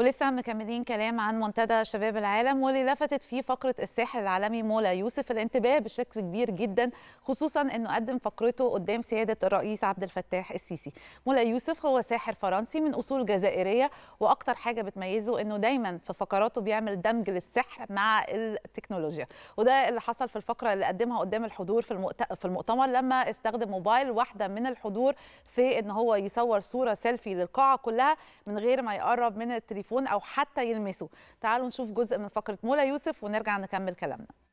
ولسه مكملين كلام عن منتدى شباب العالم، واللي لفتت فيه فقرة الساحر العالمي مولا يوسف الانتباه بشكل كبير جدا، خصوصا انه قدم فقرته قدام سيادة الرئيس عبد الفتاح السيسي. مولا يوسف هو ساحر فرنسي من اصول جزائرية، واكتر حاجة بتميزه انه دايما في فقراته بيعمل دمج للسحر مع التكنولوجيا، وده اللي حصل في الفقرة اللي قدمها قدام الحضور في المؤتمر، لما استخدم موبايل واحدة من الحضور في ان هو يصور صورة سيلفي للقاعة كلها من غير ما يقرب من التليفون او حتى يلمسه. تعالوا نشوف جزء من فقرة مولا يوسف ونرجع نكمل كلامنا.